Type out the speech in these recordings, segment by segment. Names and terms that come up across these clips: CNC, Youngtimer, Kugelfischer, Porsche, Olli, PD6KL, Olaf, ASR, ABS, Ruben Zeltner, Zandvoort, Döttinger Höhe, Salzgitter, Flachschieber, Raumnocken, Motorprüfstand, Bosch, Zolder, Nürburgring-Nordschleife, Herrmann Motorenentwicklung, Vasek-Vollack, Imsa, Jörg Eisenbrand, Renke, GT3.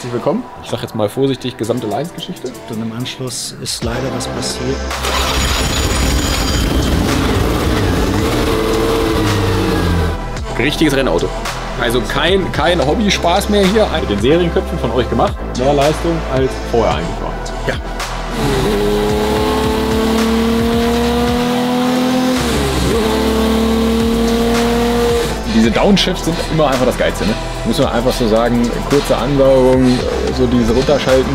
herzlich willkommen. Ich sage jetzt mal vorsichtig, gesamte Leidensgeschichte. Und im Anschluss ist leider was passiert. Richtiges Rennauto. Also kein Hobby-Spaß mehr hier. Mit den Serienköpfen von euch gemacht. Mehr Leistung als vorher eingefahren. Ja. Diese Downshifts sind immer einfach das Geilste, ne? Muss man einfach so sagen, kurze Ansaugung, so diese runterschalten.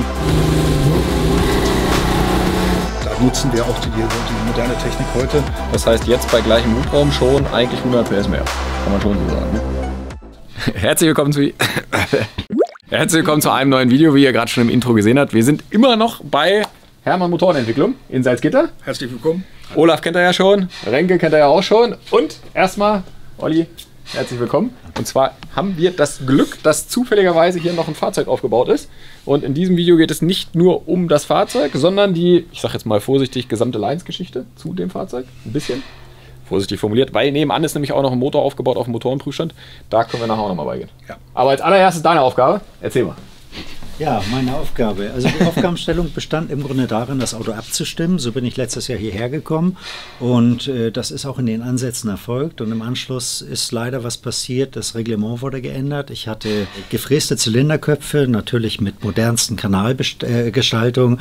Da nutzen wir auch die moderne Technik heute. Das heißt, jetzt bei gleichem Hubraum schon eigentlich 100 PS mehr. Kann man schon so sagen, ne? Herzlich willkommen zu einem neuen Video, wie ihr gerade schon im Intro gesehen habt. Wir sind immer noch bei Herrmann Motorenentwicklung in Salzgitter. Herzlich willkommen. Olaf kennt er ja schon, Renke kennt er ja auch schon. Und erstmal, Olli, herzlich willkommen. Und zwar haben wir das Glück, dass zufälligerweise hier noch ein Fahrzeug aufgebaut ist. Und in diesem Video geht es nicht nur um das Fahrzeug, sondern die, ich sage jetzt mal vorsichtig, gesamte Leidensgeschichte zu dem Fahrzeug. Ein bisschen. Vorsichtig formuliert, weil nebenan ist nämlich auch noch ein Motor aufgebaut auf dem Motorenprüfstand. Da können wir nachher auch nochmal beigehen. Ja. Aber als allererstes deine Aufgabe. Erzähl mal. Ja, meine Aufgabe. Also die Aufgabenstellung bestand im Grunde darin, das Auto abzustimmen. So bin ich letztes Jahr hierher gekommen und das ist auch in den Ansätzen erfolgt. Und im Anschluss ist leider was passiert. Das Reglement wurde geändert. Ich hatte gefräste Zylinderköpfe, natürlich mit modernsten Kanalgestaltung.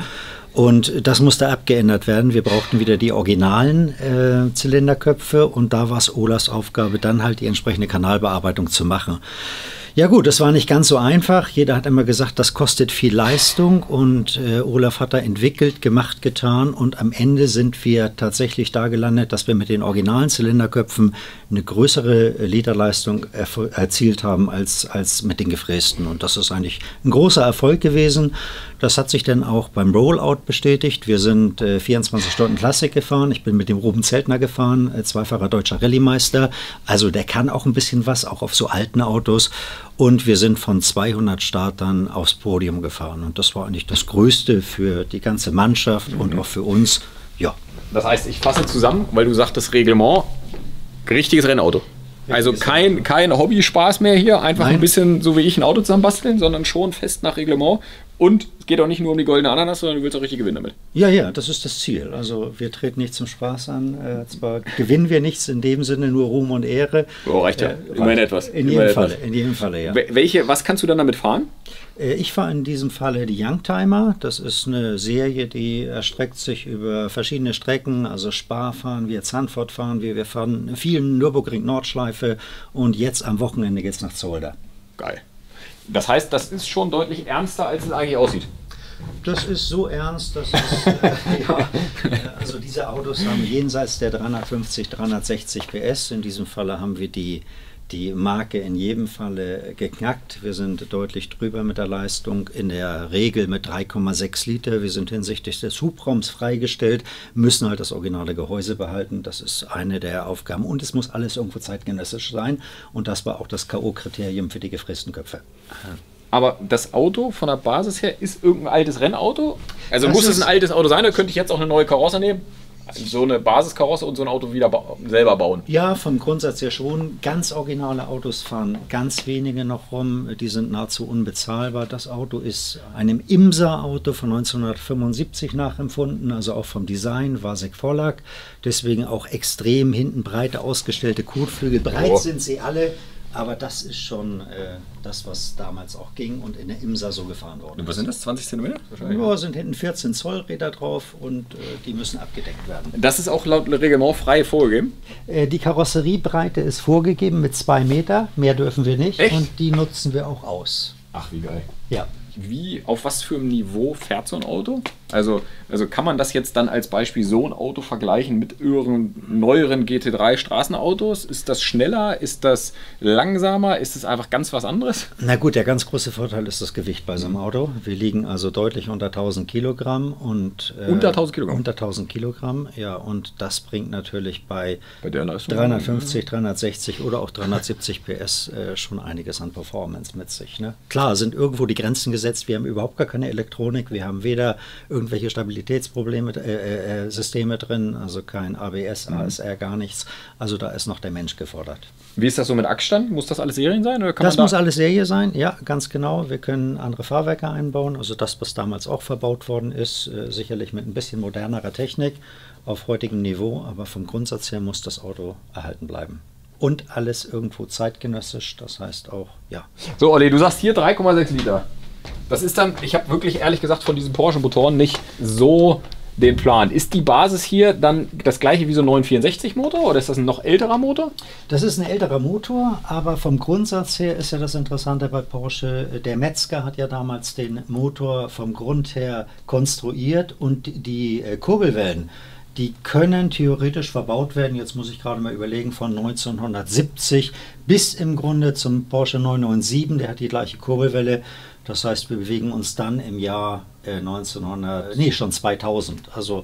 Und das musste abgeändert werden. Wir brauchten wieder die originalen Zylinderköpfe und da war es Olafs Aufgabe, dann halt die entsprechende Kanalbearbeitung zu machen. Ja gut, das war nicht ganz so einfach. Jeder hat immer gesagt, das kostet viel Leistung und Olaf hat da entwickelt, gemacht, getan und am Ende sind wir tatsächlich da gelandet, dass wir mit den originalen Zylinderköpfen eine größere Lederleistung erzielt haben als mit den gefrästen. Und das ist eigentlich ein großer Erfolg gewesen. Das hat sich dann auch beim Rollout bestätigt. Wir sind 24 Stunden Klassik gefahren. Ich bin mit dem Ruben Zeltner gefahren, zweifacher deutscher Rallye-Meister. Also der kann auch ein bisschen was, auch auf so alten Autos. Und wir sind von 200 Startern aufs Podium gefahren. Und das war eigentlich das Größte für die ganze Mannschaft und auch für uns. Ja. Das heißt, ich fasse zusammen, weil du sagtest Reglement, richtiges Rennauto. Also kein Hobby-Spaß mehr hier, einfach Nein. Ein bisschen so wie ich ein Auto zusammenbasteln, sondern schon fest nach Reglement. Und es geht auch nicht nur um die goldene Ananas, sondern du willst auch richtig gewinnen damit. Ja, ja, das ist das Ziel. Also wir treten nicht zum Spaß an. Zwar gewinnen wir nichts in dem Sinne, nur Ruhm und Ehre. Oh, reicht ja. Immerhin etwas. In jedem Falle, ja. Was kannst du dann damit fahren? Ich fahre in diesem Falle die Youngtimer. Das ist eine Serie, die erstreckt sich über verschiedene Strecken. Also Spa fahren wir, Zandvoort fahren wir. Wir fahren viel Nürburgring-Nordschleife. Und jetzt am Wochenende geht es nach Zolder. Geil. Das heißt, das ist schon deutlich ernster, als es eigentlich aussieht. Das ist so ernst, dass es, ja, also diese Autos haben jenseits der 350, 360 PS. In diesem Falle haben wir die Marke in jedem Falle geknackt. Wir sind deutlich drüber mit der Leistung, in der Regel mit 3,6 Liter. Wir sind hinsichtlich des Hubraums freigestellt, müssen halt das originale Gehäuse behalten. Das ist eine der Aufgaben und es muss alles irgendwo zeitgenössisch sein. Und das war auch das K.O.-Kriterium für die gefrästen Köpfe. Aha. Aber das Auto von der Basis her ist irgendein altes Rennauto? Also muss es ein altes Auto sein, da könnte ich jetzt auch eine neue Karosse nehmen? So eine Basiskarosse und so ein Auto wieder selber bauen? Ja, vom Grundsatz her schon. Ganz originale Autos fahren ganz wenige noch rum. Die sind nahezu unbezahlbar. Das Auto ist einem Imsa-Auto von 1975 nachempfunden, also auch vom Design, Vasek-Vollack. Deswegen auch extrem hinten breit ausgestellte Kotflügel. Breit sind sie alle. Aber das ist schon das, was damals auch ging und in der Imsa so gefahren wurde. Und was sind das, 20 Zentimeter? Ja, sind hinten 14 Zoll Räder drauf und die müssen abgedeckt werden. Das ist auch laut Reglement frei vorgegeben? Die Karosseriebreite ist vorgegeben mit 2 Meter, mehr dürfen wir nicht. Echt? Und die nutzen wir auch aus. Ach, wie geil. Ja. Auf was für einem Niveau fährt so ein Auto? Also kann man das jetzt dann als Beispiel so ein Auto vergleichen mit neueren GT3 Straßenautos? Ist das schneller? Ist das langsamer? Ist es einfach ganz was anderes? Na gut, der ganz große Vorteil ist das Gewicht bei so einem Auto. Wir liegen also deutlich unter 1000 Kilogramm. Und, unter 1000 Kilogramm? Unter 1000 Kilogramm, ja. Und das bringt natürlich bei der Leistung 350, 360 oder auch 370 PS schon einiges an Performance mit sich. Ne? Klar, sind irgendwo die Grenzen gesetzt. Wir haben überhaupt gar keine Elektronik. Wir haben weder irgendeine irgendwelche Stabilitätsprobleme, Systeme drin, also kein ABS, ASR, gar nichts. Also da ist noch der Mensch gefordert. Wie ist das so mit Achsstand? Muss das alles Serien sein? Oder kann das man da muss alles Serie sein, ja, ganz genau. Wir können andere Fahrwerke einbauen, also das, was damals auch verbaut worden ist, sicherlich mit ein bisschen modernerer Technik auf heutigem Niveau, aber vom Grundsatz her muss das Auto erhalten bleiben. Und alles irgendwo zeitgenössisch, das heißt auch, ja. So, Olli, du sagst hier 3,6 Liter. Das ist dann, ich habe wirklich ehrlich gesagt von diesen Porsche-Motoren nicht so den Plan. Ist die Basis hier dann das gleiche wie so ein 964-Motor oder ist das ein noch älterer Motor? Das ist ein älterer Motor, aber vom Grundsatz her ist ja das Interessante bei Porsche, der Metzger hat ja damals den Motor vom Grund her konstruiert und die Kurbelwellen, die können theoretisch verbaut werden, jetzt muss ich gerade mal überlegen, von 1970 bis im Grunde zum Porsche 997, der hat die gleiche Kurbelwelle. Das heißt, wir bewegen uns dann im Jahr 2000. Also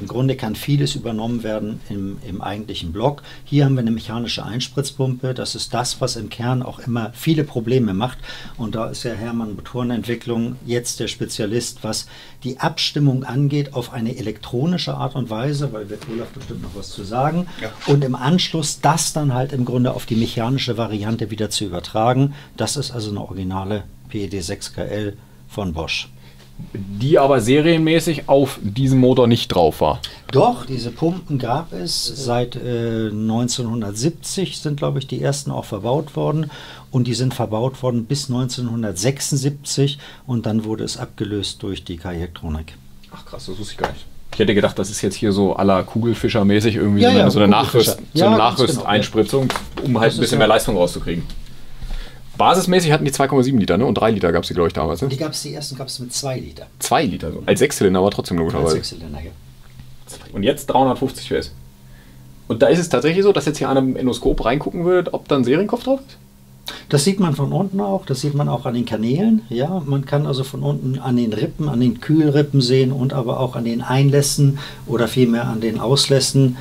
im Grunde kann vieles übernommen werden im eigentlichen Block. Hier haben wir eine mechanische Einspritzpumpe. Das ist das, was im Kern auch immer viele Probleme macht. Und da ist ja Herrmann Motorenentwicklung jetzt der Spezialist, was die Abstimmung angeht, auf eine elektronische Art und Weise, weil wird Olaf bestimmt noch was zu sagen. Ja. Und im Anschluss das dann halt im Grunde auf die mechanische Variante wieder zu übertragen. Das ist also eine originale PD6KL von Bosch. Die aber serienmäßig auf diesem Motor nicht drauf war. Doch, diese Pumpen gab es seit 1970, sind glaube ich die ersten auch verbaut worden. Und die sind verbaut worden bis 1976 und dann wurde es abgelöst durch die Kajaktronik. Ach krass, das wusste ich gar nicht. Ich hätte gedacht, das ist jetzt hier so à la Kugelfischer-mäßig irgendwie ja, so eine Nachrüsteinspritzung, genau, um halt ein bisschen mehr Leistung rauszukriegen. Basismäßig hatten die 2,7 Liter, ne? Und 3 Liter gab es die, glaube ich, damals. Ne? Die gab es, die ersten gab es mit 2 Liter. 2 Liter, so. Als Sechszylinder, aber trotzdem logischerweise. Als Sechszylinder, ja. Und jetzt 350 PS. Und da ist es tatsächlich so, dass jetzt hier einer im Endoskop reingucken würde, ob da ein Serienkopf drauf ist? Das sieht man von unten auch, das sieht man auch an den Kanälen. Ja, man kann also von unten an den Rippen, an den Kühlrippen sehen und aber auch an den Einlässen oder vielmehr an den Auslässen,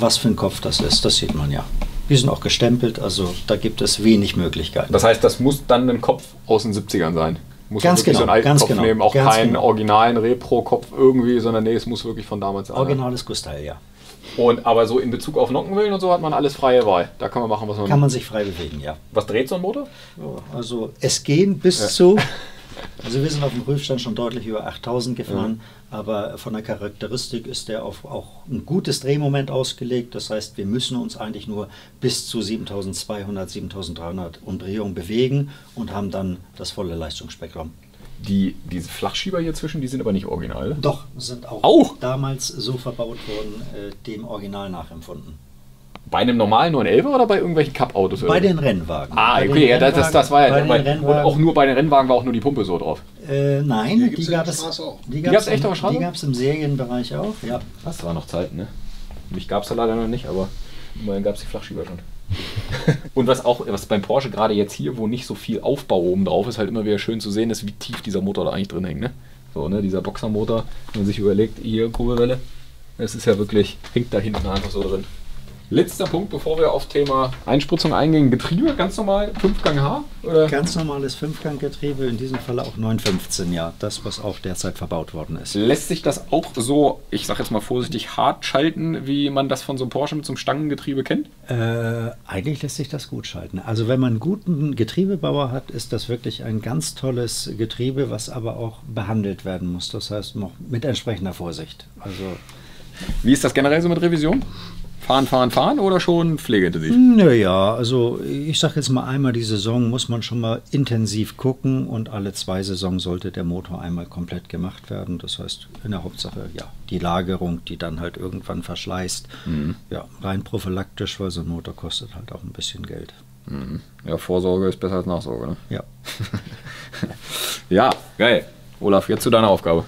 was für ein Kopf das ist. Das sieht man ja. Die sind auch gestempelt, also da gibt es wenig Möglichkeiten. Das heißt, das muss dann ein Kopf aus den 70ern sein? Muss ganz genau, so einen ganz Kopf genau, nehmen, auch keinen genau. originalen Repro-Kopf irgendwie, sondern nee, es muss wirklich von damals sein. Originales Gussteil, ja. Und aber so in Bezug auf Nockenwellen und so hat man alles freie Wahl. Da kann man machen, was man will. Kann man sich frei bewegen, ja. Was dreht so ein Motor? Ja, also es gehen bis zu, also wir sind auf dem Prüfstand schon deutlich über 8000 gefahren, aber von der Charakteristik ist der auf auch ein gutes Drehmoment ausgelegt. Das heißt, wir müssen uns eigentlich nur bis zu 7200, 7300 Umdrehungen bewegen und haben dann das volle Leistungsspektrum. Diese Flachschieber hier zwischen, die sind aber nicht original. Doch, sind auch damals so verbaut worden, dem Original nachempfunden. Bei einem normalen 911 oder bei irgendwelchen Cup-Autos? Bei den Rennwagen. Ah, okay, ja, das war ja. Und auch nur bei den Rennwagen war auch nur die Pumpe so drauf. Nein, die gab es auch. Die gab es echt auf der Straße? Die gab es im Serienbereich auch, ja. Das war noch Zeit, ne? Mich gab es ja leider noch nicht, aber immerhin gab es die Flachschieber schon. Und was beim Porsche gerade jetzt hier, wo nicht so viel Aufbau oben drauf ist, halt immer wieder schön zu sehen ist, wie tief dieser Motor da eigentlich drin hängt. Ne? So, ne? Dieser Boxermotor, wenn man sich überlegt, hier Kurbelwelle, das ist ja wirklich, hängt da hinten einfach so drin. Letzter Punkt, bevor wir auf Thema Einspritzung eingehen. Getriebe, ganz normal, 5-Gang-H? Oder? Ganz normales 5-Gang-Getriebe, in diesem Fall auch 915, ja. Das, was auch derzeit verbaut worden ist. Lässt sich das auch so, ich sag jetzt mal vorsichtig, hart schalten, wie man das von so einem Porsche mit so einem Stangengetriebe kennt? Eigentlich lässt sich das gut schalten. Also wenn man einen guten Getriebebauer hat, ist das wirklich ein ganz tolles Getriebe, was aber auch behandelt werden muss. Das heißt, mit entsprechender Vorsicht. Also wie ist das generell so mit Revision? Fahren oder schon pflegeintensiv? Naja, also ich sage jetzt mal, einmal die Saison muss man schon mal intensiv gucken und alle 2 Saisons sollte der Motor einmal komplett gemacht werden. Das heißt in der Hauptsache ja die Lagerung, die dann halt irgendwann verschleißt. Mhm. Ja, rein prophylaktisch, weil so ein Motor kostet halt auch ein bisschen Geld. Mhm. Ja, Vorsorge ist besser als Nachsorge, ne? Ja. Ja, geil. Olaf, jetzt zu deiner Aufgabe.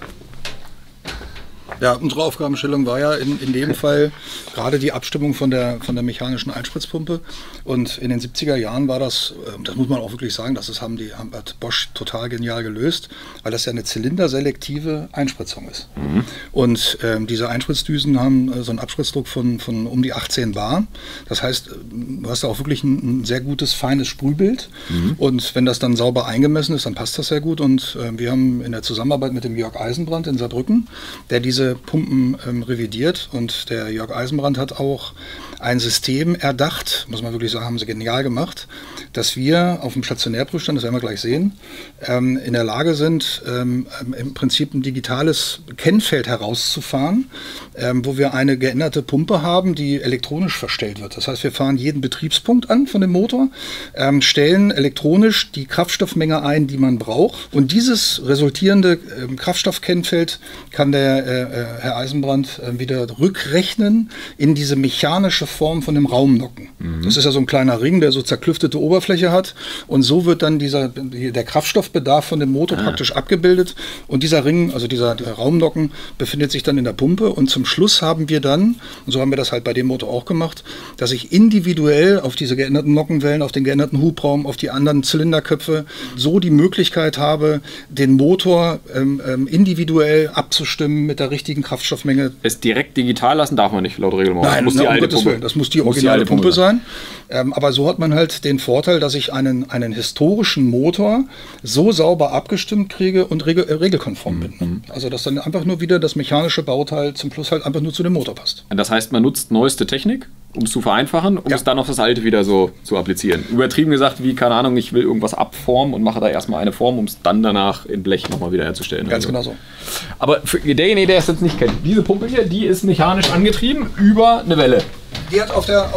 Ja, unsere Aufgabenstellung war ja in dem Fall gerade die Abstimmung von der mechanischen Einspritzpumpe. Und in den 70er Jahren war das, das muss man auch wirklich sagen, hat Bosch total genial gelöst, weil das ja eine zylinderselektive Einspritzung ist. Mhm. Und diese Einspritzdüsen haben so einen Abspritzdruck von um die 18 bar. Das heißt, du hast da auch wirklich ein sehr gutes, feines Sprühbild. Mhm. Und wenn das dann sauber eingemessen ist, dann passt das sehr gut. Und wir haben in der Zusammenarbeit mit dem Jörg Eisenbrand in Saarbrücken, der diese Pumpen revidiert, und der Jörg Eisenbrand hat auch ein System erdacht, muss man wirklich sagen, haben sie genial gemacht, dass wir auf dem Stationärprüfstand, das werden wir gleich sehen, in der Lage sind, im Prinzip ein digitales Kennfeld herauszufahren, wo wir eine geänderte Pumpe haben, die elektronisch verstellt wird. Das heißt, wir fahren jeden Betriebspunkt an von dem Motor, stellen elektronisch die Kraftstoffmenge ein, die man braucht, und dieses resultierende Kraftstoffkennfeld kann der Herr Eisenbrand wieder rückrechnen in diese mechanische Form von dem Raumnocken. Mhm. Das ist ja so ein kleiner Ring, der so zerklüftete Oberfläche hat, und so wird dann der Kraftstoffbedarf von dem Motor praktisch abgebildet, und dieser Ring, also dieser Raumnocken, befindet sich dann in der Pumpe, und zum Schluss haben wir dann, und so haben wir das halt bei dem Motor auch gemacht, dass ich individuell auf diese geänderten Nockenwellen, auf den geänderten Hubraum, auf die anderen Zylinderköpfe so die Möglichkeit habe, den Motor individuell abzustimmen mit der richtigen Kraftstoffmenge. Es direkt digital lassen darf man nicht, laut Regelung. Nein, das muss die originale Pumpe sein. Aber so hat man halt den Vorteil, dass ich einen historischen Motor so sauber abgestimmt kriege und regelkonform bin. Mhm. Also dass dann einfach nur wieder das mechanische Bauteil zum Schluss halt einfach nur zu dem Motor passt. Das heißt, man nutzt neueste Technik, um es zu vereinfachen, um es dann auf das Alte wieder so zu applizieren. Übertrieben gesagt, wie, keine Ahnung, ich will irgendwas abformen und mache da erstmal eine Form, um es dann danach in Blech nochmal wieder herzustellen. Ganz genau so. Aber für derjenige, der es jetzt nicht kennt, diese Pumpe hier, die ist mechanisch angetrieben über eine Welle. Die hat auf der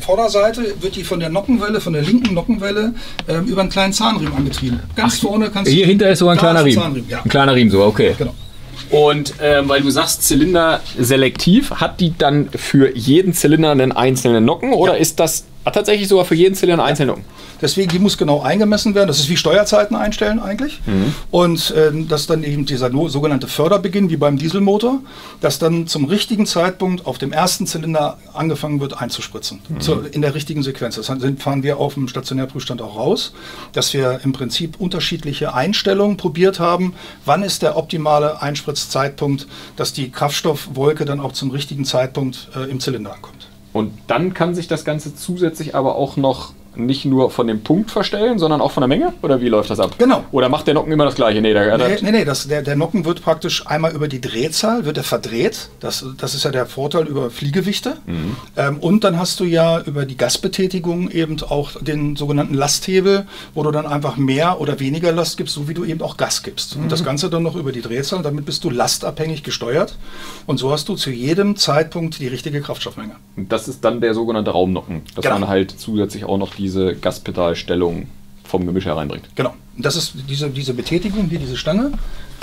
Vorderseite, wird die von der Nockenwelle, von der linken Nockenwelle, über einen kleinen Zahnriemen angetrieben. Ganz vorne kannst du... Hier hinter ist so ein kleiner Riemen. Zahnriemen, ja. Ein kleiner Riemen, so, okay. Genau. Und weil du sagst, Zylinder selektiv, hat die dann für jeden Zylinder einen einzelnen Nocken, oder ist das tatsächlich sogar für jeden Zylinder einen einzelnen Nocken? Deswegen, die muss genau eingemessen werden. Das ist wie Steuerzeiten einstellen eigentlich. Mhm. Und das ist dann eben dieser sogenannte Förderbeginn, wie beim Dieselmotor, dass dann zum richtigen Zeitpunkt auf dem ersten Zylinder angefangen wird einzuspritzen. Mhm. In der richtigen Sequenz. Das fahren wir auf dem Stationärprüfstand auch raus, dass wir im Prinzip unterschiedliche Einstellungen probiert haben. Wann ist der optimale Einspritzzeitpunkt, dass die Kraftstoffwolke dann auch zum richtigen Zeitpunkt im Zylinder ankommt. Und dann kann sich das Ganze zusätzlich aber auch noch nicht nur von dem Punkt verstellen, sondern auch von der Menge? Oder wie läuft das ab? Genau. Oder macht der Nocken immer das Gleiche? Nee, der Nocken wird praktisch einmal über die Drehzahl, wird er verdreht. Das ist ja der Vorteil über Fliegewichte. Mhm. Und dann hast du ja über die Gasbetätigung eben auch den sogenannten Lasthebel, wo du dann einfach mehr oder weniger Last gibst, so wie du eben auch Gas gibst. Mhm. Und das Ganze dann noch über die Drehzahl, damit bist du lastabhängig gesteuert. Und so hast du zu jedem Zeitpunkt die richtige Kraftstoffmenge. Und das ist dann der sogenannte Raumnocken. Das dann halt zusätzlich auch noch diese Gaspedalstellung vom Gemisch hereinbringt. Genau. Das ist diese Betätigung, hier diese Stange.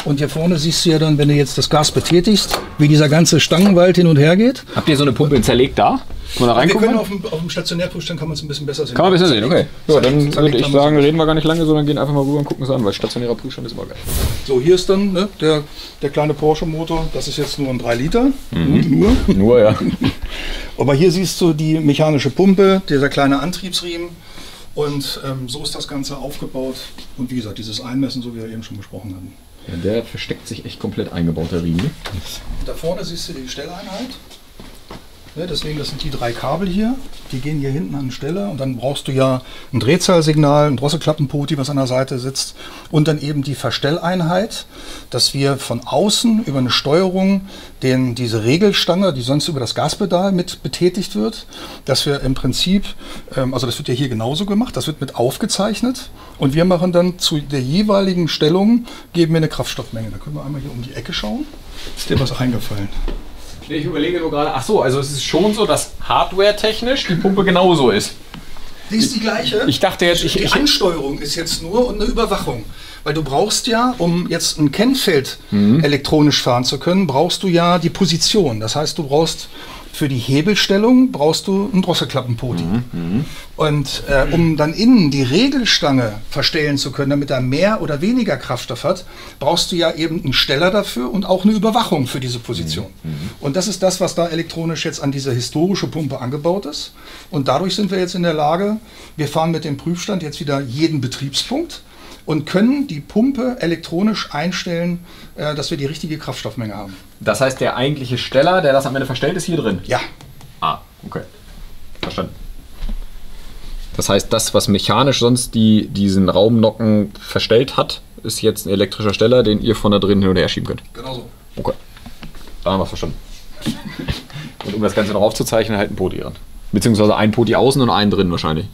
Und hier vorne siehst du ja dann, wenn du jetzt das Gas betätigst, wie dieser ganze Stangenwald hin und her geht. Habt ihr so eine Pumpe zerlegt da? Kann man da reingucken? Wir können auf dem Stationärprüfstand kann man es ein bisschen besser sehen. Kann man besser sehen, okay. So, dann würde ich sagen, reden wir gar nicht lange, sondern gehen einfach mal rüber und gucken es an, weil stationärer Prüfstand ist immer geil. So, hier ist dann der kleine Porsche-Motor. Das ist jetzt nur ein 3 Liter. Mhm. Nur, ja. Aber hier siehst du die mechanische Pumpe, dieser kleine Antriebsriemen. Und so ist das Ganze aufgebaut. Und wie gesagt, dieses Einmessen, so wie wir eben schon besprochen haben. Ja, der versteckt sich echt komplett eingebaut, der Riemen. Da vorne siehst du die Stelleinheit. Ja, deswegen, das sind die 3 Kabel hier. Die gehen hier hinten an den Steller. Und dann brauchst du ja ein Drehzahlsignal, ein Drosselklappenpoti, was an der Seite sitzt. Und dann eben die Verstelleinheit, dass wir von außen über eine Steuerung diese Regelstange, die sonst über das Gaspedal mit betätigt wird, dass wir im Prinzip, also das wird ja hier genauso gemacht, das wird mit aufgezeichnet, und wir machen dann zu der jeweiligen Stellung, geben wir eine Kraftstoffmenge. Da können wir einmal hier um die Ecke schauen. Ist dir was eingefallen? Ich überlege nur gerade, ach so, also es ist schon so, dass hardware-technisch die Pumpe genauso ist. Die ist die gleiche. Ich dachte jetzt, die Ansteuerung ist jetzt nur und eine Überwachung. Weil du brauchst ja, um jetzt ein Kennfeld elektronisch fahren zu können, brauchst du ja die Position. Das heißt, du brauchst Für die Hebelstellung brauchst du einen Drosselklappenpoti. Mhm. Und um dann innen die Regelstange verstellen zu können, damit er mehr oder weniger Kraftstoff hat, brauchst du ja eben einen Steller dafür und auch eine Überwachung für diese Position. Mhm. Und das ist das, was da elektronisch jetzt an diese historische Pumpe angebaut ist. Und dadurch sind wir jetzt in der Lage, wir fahren mit dem Prüfstand jetzt wieder jeden Betriebspunkt und können die Pumpe elektronisch einstellen, dass wir die richtige Kraftstoffmenge haben. Das heißt, der eigentliche Steller, der das am Ende verstellt, ist hier drin? Ja. Ah, okay. Verstanden. Das heißt, das, was mechanisch sonst diesen Raumnocken verstellt hat, ist jetzt ein elektrischer Steller, den ihr von da drin hin und her schieben könnt? Genau so. Okay. Da haben wir es verstanden. Und um das Ganze noch aufzuzeichnen, halt ein Poti dran. Beziehungsweise ein Poti außen und einen drin wahrscheinlich.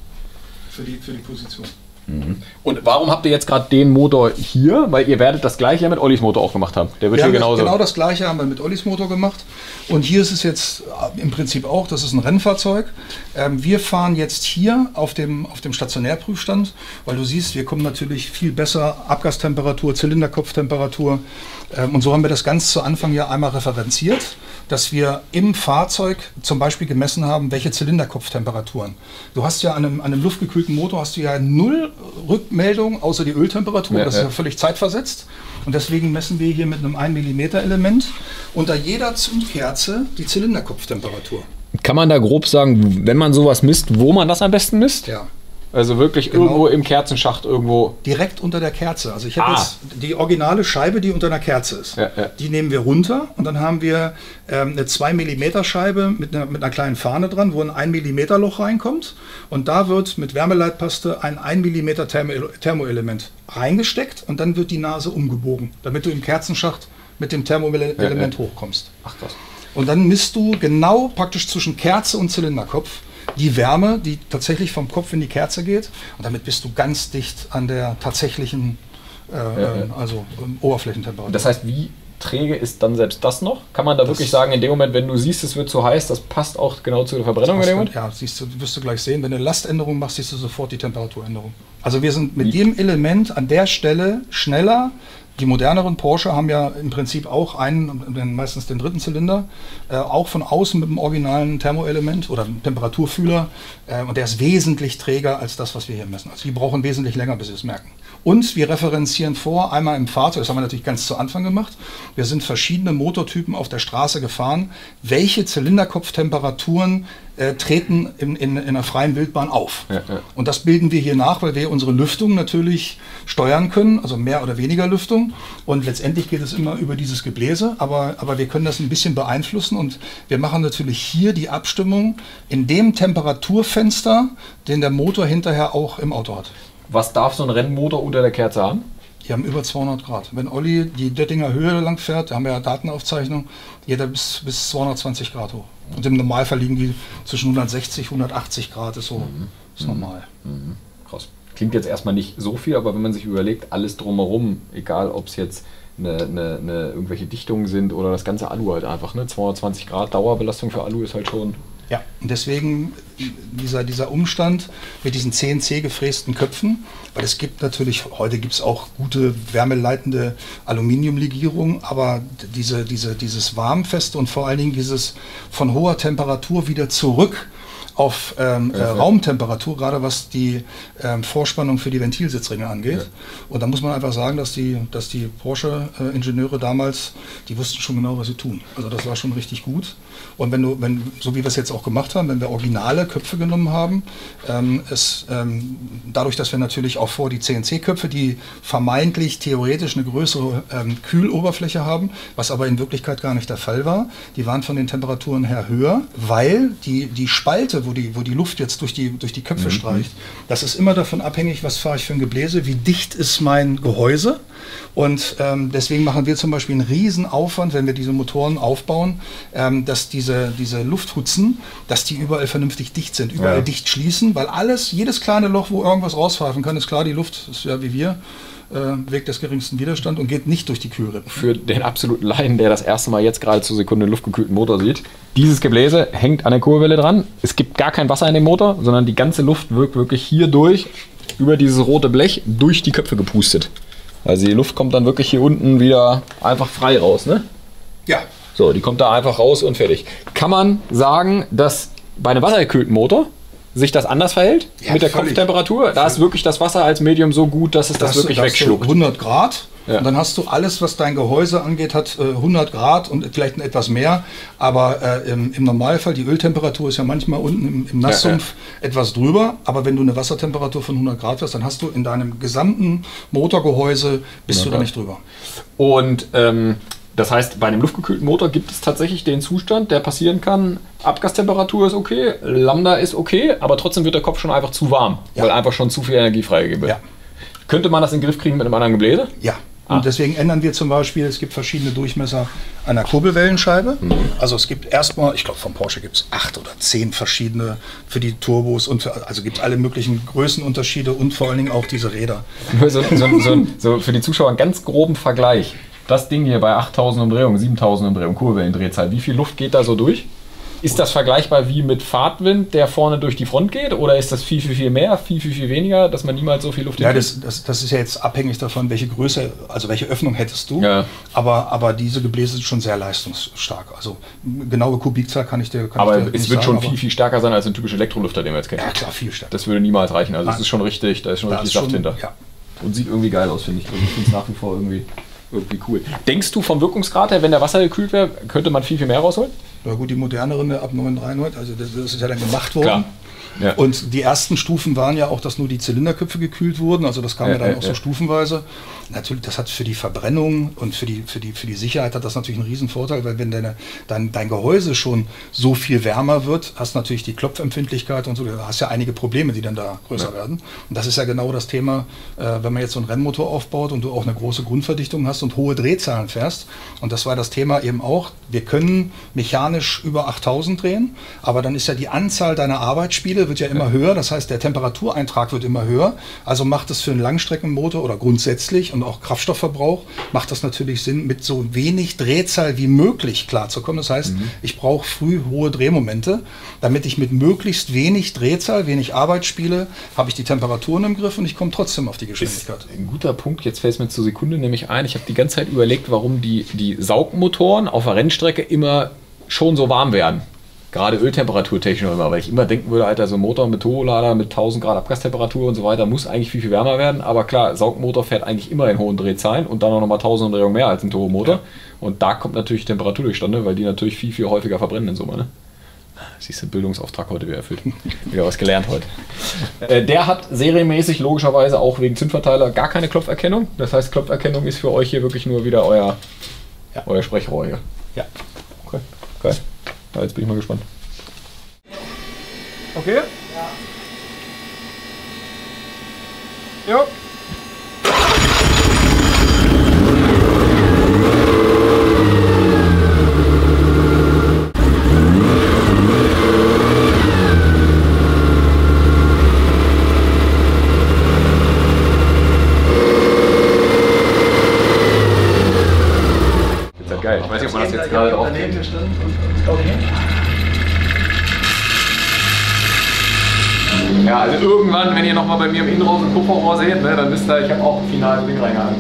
Für die Position. Mhm. Und warum habt ihr jetzt gerade den Motor hier? Weil ihr werdet das gleiche ja mit Ollis Motor auch gemacht haben. Der wird hier genauso. Genau das gleiche haben wir mit Ollis Motor gemacht. Und hier ist es jetzt im Prinzip auch, das ist ein Rennfahrzeug. Wir fahren jetzt hier auf dem Stationärprüfstand, weil du siehst, wir kommen natürlich viel besser Abgastemperatur, Zylinderkopftemperatur. Und so haben wir das ganz zu Anfang ja einmal referenziert, dass wir im Fahrzeug zum Beispiel gemessen haben, welche Zylinderkopftemperaturen. Du hast ja an einem luftgekühlten Motor hast du ja null Rückmeldung, außer die Öltemperatur, das ist ja völlig zeitversetzt. Und deswegen messen wir hier mit einem 1 mm Element unter jeder Zündkerze die Zylinderkopftemperatur. Kann man da grob sagen, wenn man sowas misst, wo man das am besten misst? Ja. Also wirklich genau. Irgendwo im Kerzenschacht irgendwo? Direkt unter der Kerze. Also ich habe jetzt die originale Scheibe, die unter einer Kerze ist. Ja, ja. Die nehmen wir runter und dann haben wir eine 2 mm Scheibe mit einer kleinen Fahne dran, wo ein 1 mm Loch reinkommt. Und da wird mit Wärmeleitpaste ein 1 mm Thermoelement reingesteckt und dann wird die Nase umgebogen, damit du im Kerzenschacht mit dem Thermoelement hochkommst. Ach, krass. Und dann misst du genau praktisch zwischen Kerze und Zylinderkopf die Wärme, die tatsächlich vom Kopf in die Kerze geht, und damit bist du ganz dicht an der tatsächlichen Oberflächentemperatur. Das heißt, wie träge ist dann selbst das noch? Kann man da wirklich sagen, in dem Moment, wenn du siehst, es wird zu heiß, das passt auch genau zu der Verbrennung? In dem Moment? Ja, wirst du gleich sehen. Wenn du eine Laständerung machst, siehst du sofort die Temperaturänderung. Also wir sind mit jedem Element an der Stelle schneller. Die moderneren Porsche haben ja im Prinzip auch einen, meistens den dritten Zylinder, auch von außen mit dem originalen Thermoelement oder Temperaturfühler. Und der ist wesentlich träger als das, was wir hier messen. Also die brauchen wesentlich länger, bis sie es merken. Und wir referenzieren vor, einmal im Fahrzeug, das haben wir natürlich ganz zu Anfang gemacht, wir sind verschiedene Motortypen auf der Straße gefahren, welche Zylinderkopftemperaturen treten in einer freien Wildbahn auf. Ja, ja. Und das bilden wir hier nach, weil wir unsere Lüftung natürlich steuern können, also mehr oder weniger Lüftung. Und letztendlich geht es immer über dieses Gebläse, aber wir können das ein bisschen beeinflussen. Und wir machen natürlich hier die Abstimmung in dem Temperaturfenster, den der Motor hinterher auch im Auto hat. Was darf so ein Rennmotor unter der Kerze haben? Die haben über 200 Grad. Wenn Olli die Döttinger Höhe lang fährt, da haben wir ja Datenaufzeichnung, jeder bis 220 Grad hoch. Und im Normalfall liegen die zwischen 160, 180 Grad, ist so ist normal. Mhm. Krass. Klingt jetzt erstmal nicht so viel, aber wenn man sich überlegt, alles drumherum, egal ob es jetzt irgendwelche Dichtungen sind oder das ganze Alu halt einfach, ne? 220 Grad Dauerbelastung für Alu ist halt schon... Ja, und deswegen dieser Umstand mit diesen CNC gefrästen Köpfen, weil es gibt natürlich, heute gibt es auch gute wärmeleitende Aluminiumlegierung, aber dieses warmfeste und vor allen Dingen dieses von hoher Temperatur wieder zurück auf Raumtemperatur, gerade was die Vorspannung für die Ventilsitzringe angeht. Ja. Und da muss man einfach sagen, dass die Porsche-Ingenieure damals, die wussten schon genau, was sie tun. Also das war schon richtig gut. Und so wie wir es jetzt auch gemacht haben, wenn wir originale Köpfe genommen haben, dadurch, dass wir natürlich auch die CNC-Köpfe, die vermeintlich theoretisch eine größere Kühloberfläche haben, was aber in Wirklichkeit gar nicht der Fall war, die waren von den Temperaturen her höher, weil die Spalte, wo die Luft jetzt durch die Köpfe streicht. Das ist immer davon abhängig, was fahre ich für ein Gebläse, wie dicht ist mein Gehäuse. Und deswegen machen wir zum Beispiel einen riesen Aufwand, wenn wir diese Motoren aufbauen, dass diese Lufthutzen, dass die überall vernünftig dicht sind, überall dicht schließen, weil jedes kleine Loch, wo irgendwas rauspfeifen kann, ist klar, die Luft ist ja wie wir. Weg des geringsten Widerstand und geht nicht durch die Kühlrippen. Für den absoluten Laien, der das erste Mal jetzt gerade zur Sekunde einen luftgekühlten Motor sieht, dieses Gebläse hängt an der Kurbelwelle dran. Es gibt gar kein Wasser in dem Motor, sondern die ganze Luft wirkt wirklich hier durch, über dieses rote Blech, durch die Köpfe gepustet. Also die Luft kommt dann wirklich hier unten wieder einfach frei raus, ne? Ja, So, die kommt da einfach raus und fertig. Kann man sagen, dass bei einem wassergekühlten Motor sich das anders verhält? Ja, mit der völlig. Kopftemperatur? Da ist wirklich das Wasser als Medium so gut, dass es das wirklich wegschluckt. 100 Grad. Ja. Und dann hast du alles, was dein Gehäuse angeht, hat 100 Grad und vielleicht etwas mehr. Aber im Normalfall, die Öltemperatur ist ja manchmal unten im Nasssumpf etwas drüber. Aber wenn du eine Wassertemperatur von 100 Grad hast, dann hast du in deinem gesamten Motorgehäuse, bist du da nicht drüber. Und das heißt, bei einem luftgekühlten Motor gibt es tatsächlich den Zustand, der passieren kann, Abgastemperatur ist okay, Lambda ist okay, aber trotzdem wird der Kopf schon einfach zu warm, weil einfach schon zu viel Energie freigegeben wird. Ja. Könnte man das in den Griff kriegen mit einem anderen Gebläse? Ja. Und deswegen ändern wir zum Beispiel, es gibt verschiedene Durchmesser einer Kurbelwellenscheibe. Also es gibt erstmal, ich glaube von Porsche gibt es 8 oder 10 verschiedene für die Turbos und für, also gibt es alle möglichen Größenunterschiede und vor allen Dingen auch diese Räder. So für die Zuschauer einen ganz groben Vergleich. Das Ding hier bei 8000 Umdrehungen, 7000 Umdrehungen, Kurbelwellendrehzahl, wie viel Luft geht da so durch? Ist das vergleichbar wie mit Fahrtwind, der vorne durch die Front geht? Oder ist das viel, viel, viel mehr, viel, viel weniger, dass man niemals so viel Luft hinkriegt? Ja, das ist ja jetzt abhängig davon, welche Größe, also welche Öffnung hättest du. Ja. Aber diese Gebläse sind schon sehr leistungsstark. Also genaue Kubikzahl kann ich dir nicht sagen. Aber es wird schon viel, viel stärker sein als ein typischer Elektrolüfter, den wir jetzt kennen. Ja, klar, viel stärker. Das würde niemals reichen. Also es ist schon richtig, da ist schon richtig Saft hinter. Ja. Und sieht irgendwie geil aus, finde ich. Also ich finde es nach wie vor irgendwie cool. Denkst du vom Wirkungsgrad her, wenn der Wasser gekühlt wäre, könnte man viel, viel mehr rausholen? Na gut, die moderneren ab 9,3, also das ist ja dann gemacht worden. Klar. Ja. Und die ersten Stufen waren ja auch, dass nur die Zylinderköpfe gekühlt wurden, also das kam ja dann auch so stufenweise. Natürlich, das hat für die Verbrennung und für die Sicherheit hat das natürlich einen riesen Vorteil, weil wenn dein Gehäuse schon so viel wärmer wird, hast natürlich die Klopfempfindlichkeit und so, du hast ja einige Probleme, die dann da größer werden. Und das ist ja genau das Thema, wenn man jetzt so einen Rennmotor aufbaut und du auch eine große Grundverdichtung hast und hohe Drehzahlen fährst. Und das war das Thema eben auch, wir können mechanisch über 8000 drehen, aber dann ist ja die Anzahl deiner Arbeitsspiele wird ja immer höher, das heißt, der Temperatureintrag wird immer höher, also macht es für einen Langstreckenmotor oder grundsätzlich und auch Kraftstoffverbrauch, macht das natürlich Sinn, mit so wenig Drehzahl wie möglich klarzukommen. Das heißt, ich brauche früh hohe Drehmomente, damit ich mit möglichst wenig Drehzahl, wenig Arbeit spiele, habe ich die Temperaturen im Griff und ich komme trotzdem auf die Geschwindigkeit. Ist ein guter Punkt, jetzt fällt es mir zur Sekunde nämlich ein, ich habe die ganze Zeit überlegt, warum die Saugmotoren auf der Rennstrecke immer schon so warm werden. Gerade öltemperaturtechnisch immer, weil ich immer denken würde, Alter, so ein Motor mit Turbolader mit 1000 Grad Abgastemperatur und so weiter muss eigentlich viel, viel wärmer werden. Aber klar, Saugmotor fährt eigentlich immer in hohen Drehzahlen und dann auch nochmal 1000 Umdrehungen mehr als ein Turbomotor. Ja. Und da kommt natürlich Temperatur durchstande, weil die natürlich viel, viel häufiger verbrennen in Summe. Ne? Siehst du, Bildungsauftrag heute wieder erfüllt. Wieder was gelernt heute. Der hat serienmäßig logischerweise auch wegen Zündverteiler gar keine Klopferkennung. Das heißt, Klopferkennung ist für euch hier wirklich nur wieder euer Sprechrohr hier. Ja. Okay, geil. Ja, jetzt bin ich mal gespannt. Okay? Ja. Jo. Das ist ja geil. Ich weiß nicht, ob man das jetzt gerade aufnimmt. Ja, also irgendwann, wenn ihr nochmal bei mir im Innenraum einen Kupferrohr seht, ne, dann wisst ihr, ich habe auch ein finales Ding reingehalten.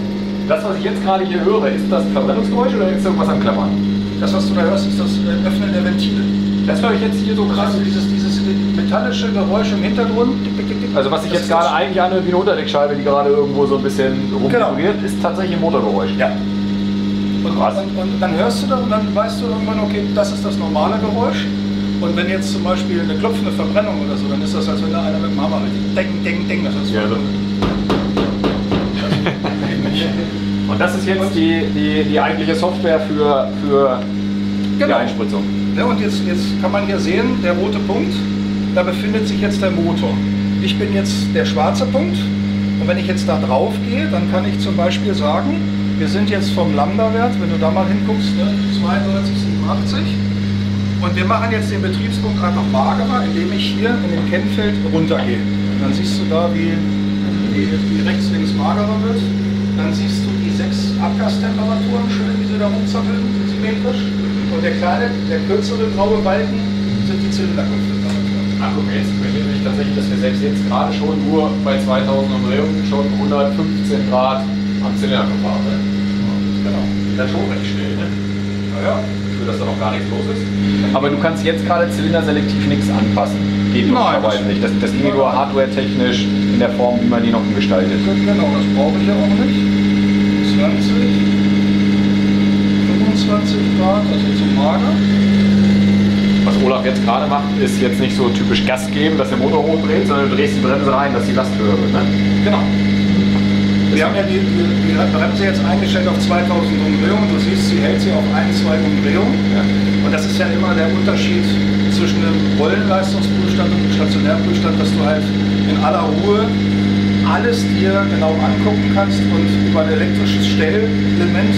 Das, was ich jetzt gerade hier höre, ist das Verbrennungsgeräusch oder ist irgendwas am Klappern? Das, was du da hörst, ist das Öffnen der Ventile. Das höre ich jetzt hier so krass. Also dieses metallische Geräusch im Hintergrund. Also was ich jetzt gerade eigentlich anhöre wie eine Unterdeckscheibe, die gerade irgendwo so ein bisschen rumvibriert, ist tatsächlich ein Motorgeräusch. Ja. Und dann hörst du das und dann weißt du irgendwann, okay, das ist das normale Geräusch. Und wenn jetzt zum Beispiel eine klopfende Verbrennung oder so, dann ist das, als wenn da einer mit dem Hammer richtig deng, das ist so. Und das ist jetzt die eigentliche Software für die Einspritzung. Ja, und jetzt kann man hier sehen, der rote Punkt, da befindet sich jetzt der Motor. Ich bin jetzt der schwarze Punkt und wenn ich jetzt da drauf gehe, dann kann ich zum Beispiel sagen, wir sind jetzt vom Lambda-Wert, wenn du da mal hinguckst, ne, 32, 87. Und wir machen jetzt den Betriebspunkt einfach magerer, indem ich hier in dem Kennfeld runtergehe. Und dann siehst du da, wie rechts-links magerer wird. Dann siehst du die 6 Abgastemperaturen schön, wie sie da rumzappeln, symmetrisch. Und der kürzere graue Balken sind die Zylinderkopftemperaturen. Ach okay, jetzt bin ich tatsächlich, dass wir selbst jetzt gerade schon nur bei 2000 Umdrehungen schon 115 Grad am Zylinderkopf haben. Ne? Genau. Das ist schon recht schnell, ne? Naja. Gefühl, dass da noch gar nichts los ist. Aber du kannst jetzt gerade zylinderselektiv nichts anpassen. Geht normalerweise nicht. Das ging nur hardware-technisch in der Form, wie man die noch gestaltet. Genau, das brauche ich ja auch nicht. 20, 25 Grad, das ist zu mager. Was Olaf jetzt gerade macht, ist jetzt nicht so typisch Gas geben, dass der Motor hochdreht, sondern du drehst die Bremse rein, dass die Last höher wird. Ne? Genau. Wir haben ja die Bremse jetzt eingestellt auf 2000 Umdrehungen. Du siehst, sie hält sie auf 1, 2 Umdrehungen. Ja. Und das ist ja immer der Unterschied zwischen einem Rollenleistungsprüfstand und einem stationären Prüfstand, dass du halt in aller Ruhe alles dir genau angucken kannst und über ein elektrisches Stellelement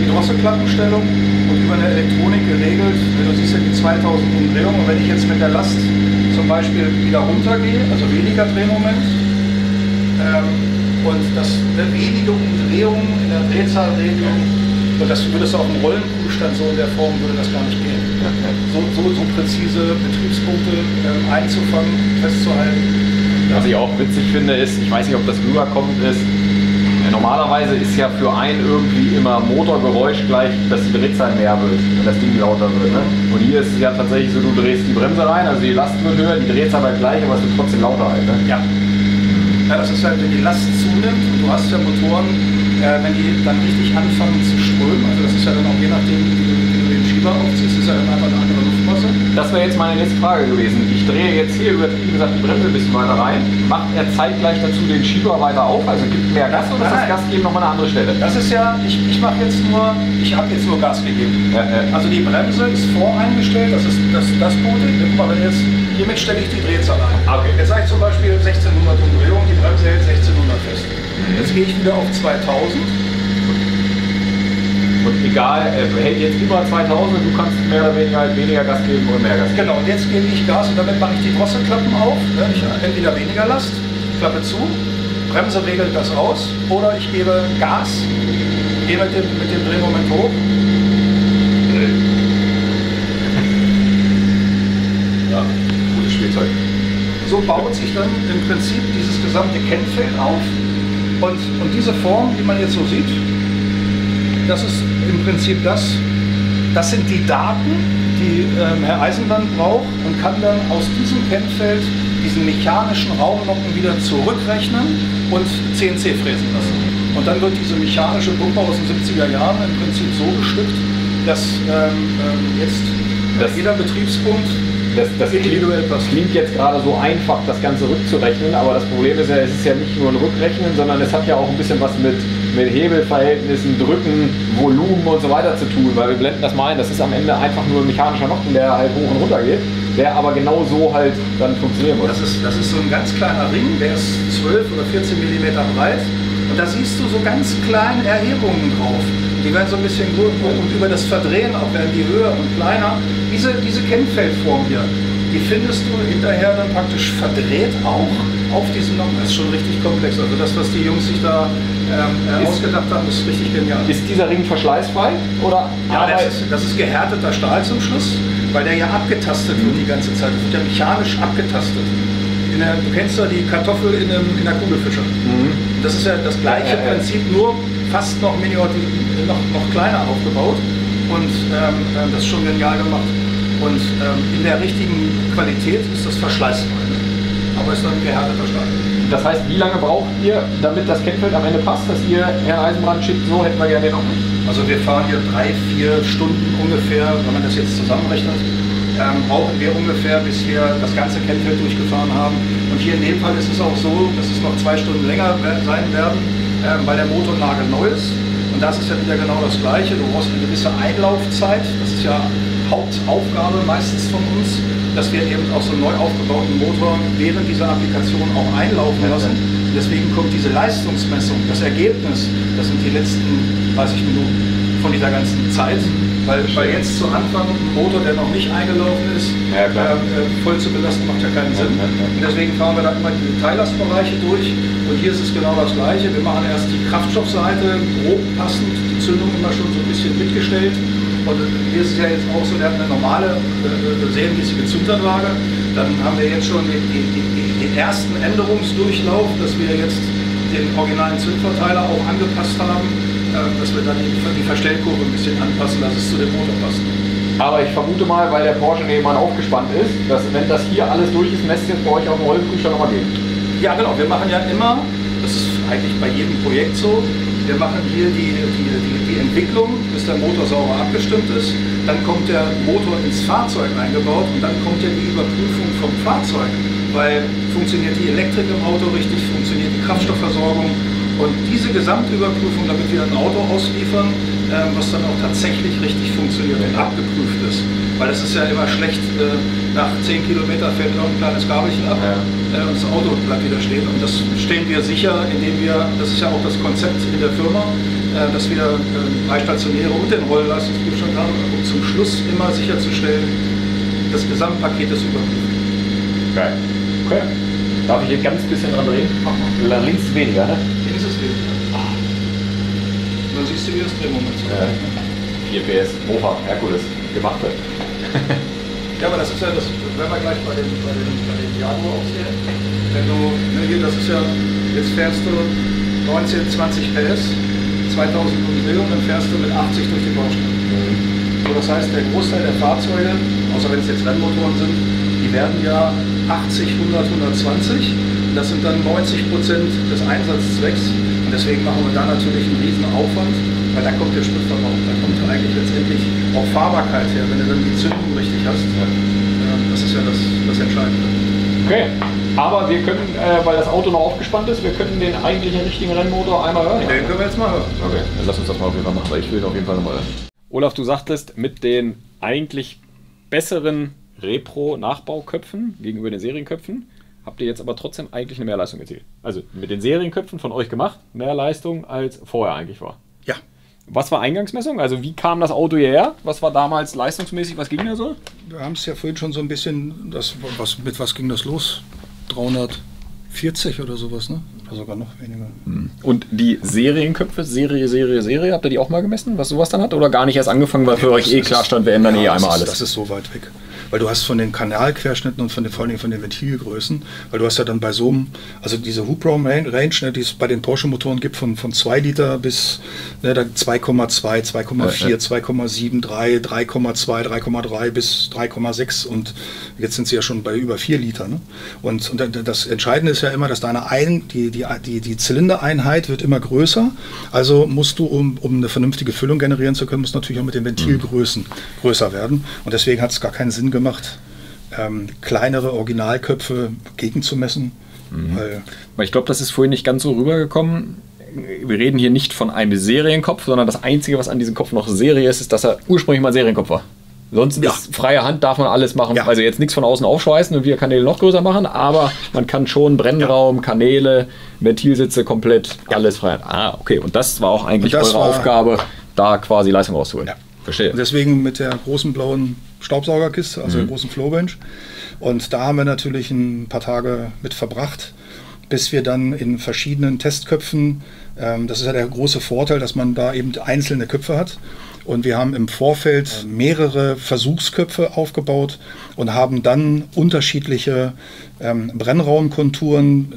die Drosselklappenstellung und über eine Elektronik geregelt. Du siehst ja die 2000 Umdrehungen. Und wenn ich jetzt mit der Last zum Beispiel wieder runtergehe, also weniger Drehmoment, und das wenige Umdrehungen in der Drehzahlregelung, und das würde es auch im Rollenprüfstand so in der Form würde das gar nicht gehen. So präzise Betriebspunkte einzufangen, festzuhalten. Ja. Was ich auch witzig finde ist, ich weiß nicht, ob das rüberkommt, ist, normalerweise ist ja für einen irgendwie immer Motorgeräusch gleich, dass die Drehzahl mehr wird und das Ding lauter wird. Ne? Und hier ist es ja tatsächlich so, du drehst die Bremse rein, also die Last wird höher, die Drehzahl bleibt gleich, aber es wird trotzdem lauter halt. Ne? Ja. Ja, das ist halt, wenn die Last zunimmt und du hast ja Motoren, wenn die dann richtig anfangen zu strömen, also das ist ja dann auch je nachdem, wie du den Schieber aufziehst, ist ja dann einfach eine andere Luftmasse. Das wäre jetzt meine nächste Frage gewesen. Ich drehe jetzt hier übertrieben gesagt die Bremse ein bisschen weiter rein, macht er zeitgleich dazu den Schieber weiter auf, also gibt mehr Gas oder ist das Gas geben nochmal eine andere Stelle? Das ist ja, ich habe jetzt nur Gas gegeben. Ja, ja. Also die Bremse ist voreingestellt, das ist das Bote, jetzt hiermit stelle ich die Drehzahl ein. Okay. Jetzt sage ich zum Beispiel 1600 Umdrehungen, die Bremse hält 1600 fest. Jetzt gehe ich wieder auf 2000. Und egal, hält jetzt über 2000, du kannst mehr oder weniger halt weniger Gas geben oder mehr Gas geben. Genau, und jetzt gebe ich Gas und damit mache ich die Drosselklappen auf. Ne? Ich habe entweder weniger Last, Klappe zu, Bremse regelt das aus, oder ich gebe Gas, gehe mit dem Drehmoment hoch. Ja, gutes Spielzeug. So baut sich dann im Prinzip dieses gesamte Kennfeld auf. Und diese Form, die man jetzt so sieht, das ist im Prinzip das sind die Daten, die Herr Eisenbrand braucht und kann dann aus diesem Kennfeld diesen mechanischen Raumlocken wieder zurückrechnen und CNC fräsen lassen. Und dann wird diese mechanische Pumpe aus den 70er Jahren im Prinzip so bestückt, dass jetzt jeder Betriebspunkt. Das klingt jetzt gerade so einfach, das Ganze rückzurechnen, aber das Problem ist ja, es ist ja nicht nur ein Rückrechnen, sondern es hat ja auch ein bisschen was mit Hebelverhältnissen, Drücken, Volumen und so weiter zu tun, weil wir blenden das mal ein, das ist am Ende einfach nur ein mechanischer Knochen, der halt hoch und runter geht, der aber genau so halt dann funktionieren muss. Das ist so ein ganz kleiner Ring, der ist 12 oder 14 mm breit und da siehst du so ganz kleine Erhebungen drauf. Die werden so ein bisschen grün und über das Verdrehen auch werden die höher und kleiner. Diese Kennfeldform hier, die findest du hinterher dann praktisch verdreht auch auf diesem Knochen. Das ist schon richtig komplex. Also das, was die Jungs sich da ausgedacht haben, ist richtig genial. Ist dieser Ring verschleißfrei? Oder? Ja, das ist gehärteter Stahl zum Schluss, weil der ja abgetastet wird die ganze Zeit. Das wird ja mechanisch abgetastet. Du kennst ja die Kartoffel in der Kugelfische. Mhm. Das ist ja das gleiche Prinzip, nur fast noch noch kleiner aufgebaut. Und das ist schon genial gemacht. Und in der richtigen Qualität ist das verschleißfrei. Aber ist dann gehärteter Stahl. Das heißt, wie lange braucht ihr, damit das Kennfeld am Ende passt, dass ihr Herr Eisenbrand schickt, so hätten wir gerne den auch nicht? Also wir fahren hier 3-4 Stunden ungefähr, wenn man das jetzt zusammenrechnet. Brauchen wir ungefähr, bis wir das ganze Kennfeld durchgefahren haben. Und hier in dem Fall ist es auch so, dass es noch 2 Stunden länger sein werden, weil der Motornagel neu ist. Und das ist ja wieder genau das Gleiche. Du brauchst eine gewisse Einlaufzeit. Das ist ja Hauptaufgabe meistens von uns, dass wir eben auch so einen neu aufgebauten Motor während dieser Applikation auch einlaufen lassen. Und deswegen kommt diese Leistungsmessung, das Ergebnis, das sind die letzten 30 Minuten von dieser ganzen Zeit. Weil jetzt zu Anfang ein Motor, der noch nicht eingelaufen ist, voll zu belasten, macht ja keinen Sinn. Und deswegen fahren wir dann immer die Teillastbereiche durch. Und hier ist es genau das Gleiche. Wir machen erst die Kraftstoffseite grob passend, die Zündung immer schon so ein bisschen mitgestellt. Und hier ist es ja jetzt auch so, der hat eine normale, serienmäßige Zündanlage. Dann haben wir jetzt schon den ersten Änderungsdurchlauf, dass wir jetzt den originalen Zündverteiler auch angepasst haben, dass wir dann die Verstellkurve ein bisschen anpassen, dass es zu dem Motor passt. Aber ich vermute mal, weil der Porsche nebenan aufgespannt ist, dass wenn das hier alles durch ist, lässt jetzt bei euch auf dem Rollprüfstand nochmal gehen. Ja genau, wir machen ja immer, das ist eigentlich bei jedem Projekt so, wir machen hier die Entwicklung, bis der Motor sauber abgestimmt ist. Dann kommt der Motor ins Fahrzeug eingebaut und dann kommt ja die Überprüfung vom Fahrzeug. Weil funktioniert die Elektrik im Auto richtig, funktioniert die Kraftstoffversorgung. Und diese Gesamtüberprüfung, damit wir ein Auto ausliefern, was dann auch tatsächlich richtig funktioniert und abgeprüft ist. Weil es ist ja immer schlecht, nach 10 Kilometer fällt noch ein kleines Gabelchen ab und das Auto bleibt wieder stehen. Und das stellen wir sicher, indem wir, das ist ja auch das Konzept in der Firma, dass wir Beistationäre und den Rollleistungsprüfstand haben, um zum Schluss immer sicherzustellen, das Gesamtpaket ist überprüft. Geil. Okay. Darf ich hier ganz bisschen dran drehen? Links ist weniger, ne? Links ist weniger. Ah. Und dann siehst du, wie das Drehmoment ist. 4 PS, Mofa, Herkules, gemacht wird. Ja, aber das ist ja das, wenn wir gleich bei den Jaguar auch sehen. Wenn du, ne, hier, das ist ja, jetzt fährst du 19, 20 PS, 2000 Umdrehungen, dann fährst du mit 80 durch die Baustelle. So, das heißt, der Großteil der Fahrzeuge, außer wenn es jetzt Rennmotoren sind, die werden ja 80, 100, 120. Das sind dann 90% des Einsatzzwecks. Und deswegen machen wir da natürlich einen riesen Aufwand, weil da kommt der Spritverbrauch. Da kommt ja eigentlich letztendlich auch Fahrbarkeit her, wenn du dann die Zündung richtig hast. Das ist ja das Entscheidende. Okay, aber wir können, weil das Auto noch aufgespannt ist, wir können den eigentlichen richtigen Rennmotor einmal hören. Den können wir jetzt mal hören. Okay, dann lass uns das mal auf jeden Fall machen, weil ich will ihn auf jeden Fall nochmal hören. Olaf, du sagtest, mit den eigentlich besseren Repro-Nachbauköpfen gegenüber den Serienköpfen habt ihr jetzt aber trotzdem eigentlich eine Mehrleistung erzielt. Also mit den Serienköpfen von euch gemacht, mehr Leistung als vorher eigentlich war. Ja. Was war Eingangsmessung? Also wie kam das Auto hierher? Was war damals leistungsmäßig? Was ging da so? Wir haben es ja vorhin schon so ein bisschen, mit was ging das los? 340 oder sowas, ne? Oder sogar noch weniger. Und die Serienköpfe, Serie, habt ihr die auch mal gemessen, was sowas dann hat? Oder gar nicht erst angefangen, weil für euch eh klar stand, wir ändern einmal alles? Das ist so weit weg. Weil du hast von den Kanalquerschnitten und vor allem von den Ventilgrößen, weil du hast ja dann bei so einem, also diese Hubraum-Range, ne, die es bei den Porsche-Motoren gibt, von 2 Liter bis 2,2, 2,4, 2,7, 3, 3,2, 3,3 bis 3,6 und jetzt sind sie ja schon bei über 4 Liter. Ne? Und das Entscheidende ist ja immer, dass die Zylindereinheit wird immer größer, also musst du, um eine vernünftige Füllung generieren zu können, musst natürlich auch mit den Ventilgrößen größer werden und deswegen hat es gar keinen Sinn gemacht, kleinere Originalköpfe gegenzumessen. Weil ich glaube, das ist vorhin nicht ganz so rübergekommen. Wir reden hier nicht von einem Serienkopf, sondern das Einzige, was an diesem Kopf noch Serie ist, ist, dass er ursprünglich mal Serienkopf war. Sonst ist freie Hand, darf man alles machen. Ja. Also jetzt nichts von außen aufschweißen und wieder Kanäle noch größer machen, aber man kann schon Brennraum, Kanäle, Ventilsitze komplett, alles frei. Ah, okay. Und das war auch eigentlich eure Aufgabe, da quasi Leistung rauszuholen. Ja. Verstehe. Und deswegen mit der großen blauen Staubsaugerkiste, also der großen Flowbench. Und da haben wir natürlich ein paar Tage mit verbracht, bis wir dann in verschiedenen Testköpfen, das ist ja der große Vorteil, dass man da eben einzelne Köpfe hat. Und wir haben im Vorfeld mehrere Versuchsköpfe aufgebaut und haben dann unterschiedliche Brennraumkonturen.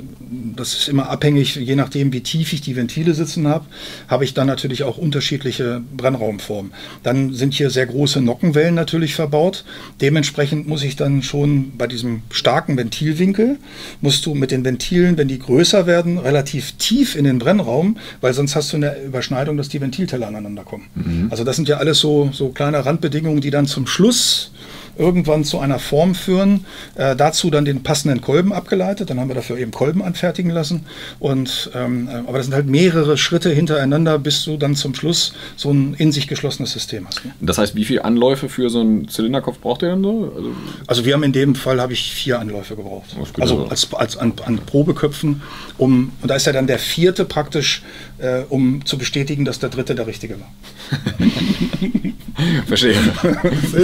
Das ist immer abhängig, je nachdem, wie tief ich die Ventile sitzen habe, habe ich dann natürlich auch unterschiedliche Brennraumformen. Dann sind hier sehr große Nockenwellen natürlich verbaut. Dementsprechend muss ich dann schon bei diesem starken Ventilwinkel, musst du mit den Ventilen, wenn die größer werden, relativ tief in den Brennraum, weil sonst hast du eine Überschneidung, dass die Ventilteller aneinander kommen. Also das sind ja alles so kleine Randbedingungen, die dann zum Schluss irgendwann zu einer Form führen, dazu dann den passenden Kolben abgeleitet, dann haben wir dafür eben Kolben anfertigen lassen und aber das sind halt mehrere Schritte hintereinander, bis du dann zum Schluss so ein in sich geschlossenes System hast. Ne? Das heißt, wie viele Anläufe für so einen Zylinderkopf braucht ihr denn so? Also wir haben in dem Fall, habe ich 4 Anläufe gebraucht, also an Probeköpfen, und da ist ja dann der 4. praktisch, um zu bestätigen, dass der 3. der richtige war. Verstehe.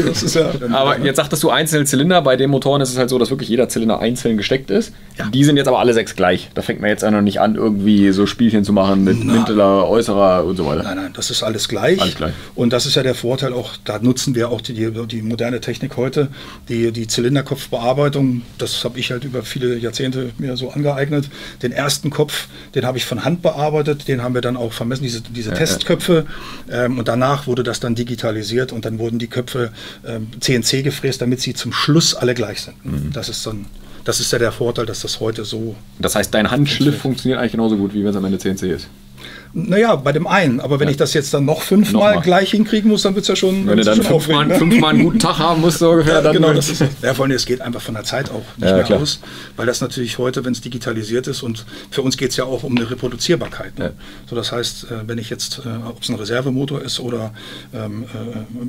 Das ist ja, aber jetzt sagtest du einzelne Zylinder. Bei den Motoren ist es halt so, dass wirklich jeder Zylinder einzeln gesteckt ist. Ja. Die sind jetzt aber alle 6 gleich. Da fängt man jetzt noch nicht an, irgendwie so Spielchen zu machen mit mittlerer, äußerer und so weiter. Nein, nein, das ist alles gleich. Alles gleich. Und das ist ja der Vorteil auch, da nutzen wir auch die moderne Technik heute, die Zylinderkopfbearbeitung. Das habe ich halt über viele Jahrzehnte mir so angeeignet. Den ersten Kopf, den habe ich von Hand bearbeitet, den haben wir dann auch vermessen, diese Testköpfe. Und danach wurde das dann digitalisiert und dann wurden die Köpfe CNC gefräst, damit sie zum Schluss alle gleich sind. Mhm. Das ist ja der Vorteil, dass das heute so... Das heißt, dein Handschliff funktioniert eigentlich genauso gut, wie wenn es am Ende CNC ist? Naja, bei dem einen. Aber wenn ich das jetzt dann noch fünfmal gleich hinkriegen muss, dann wird es ja schon... Wenn du dann fünfmal einen guten Tag haben musst, so ungefähr, ja, dann... Genau, das ist, ja, vor allem, es geht einfach von der Zeit auch nicht mehr aus. Weil das natürlich heute, wenn es digitalisiert ist, und für uns geht es ja auch um eine Reproduzierbarkeit. Ne? Ja. So, das heißt, wenn ich jetzt, ob es ein Reservemotor ist oder